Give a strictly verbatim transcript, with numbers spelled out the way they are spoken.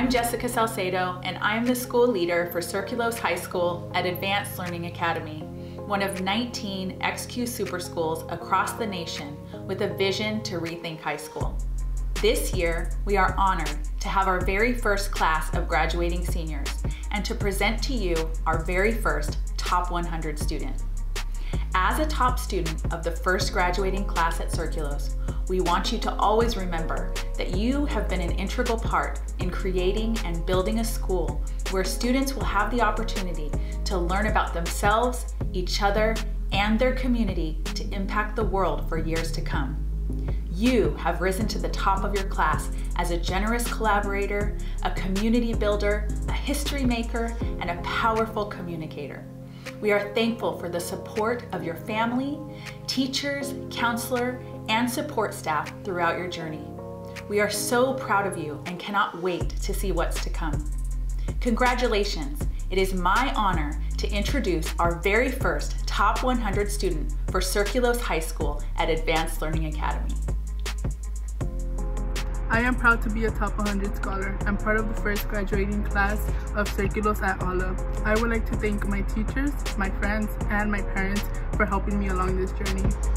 I'm Jessica Salcedo, and I'm the school leader for Circulos High School at Advanced Learning Academy, one of nineteen X Q Super Schools across the nation with a vision to rethink high school. This year, we are honored to have our very first class of graduating seniors and to present to you our very first Top one hundred student. As a top student of the first graduating class at Circulos, we want you to always remember that you have been an integral part in creating and building a school where students will have the opportunity to learn about themselves, each other, and their community to impact the world for years to come. You have risen to the top of your class as a generous collaborator, a community builder, a history maker, and a powerful communicator. We are thankful for the support of your family, teachers, counselor, and support staff throughout your journey. We are so proud of you and cannot wait to see what's to come. Congratulations! It is my honor to introduce our very first Top one hundred student for Circulos High School at Advanced Learning Academy. I am proud to be a Top one hundred scholar and part of the first graduating class of Circulos at A L A. I would like to thank my teachers, my friends, and my parents for helping me along this journey.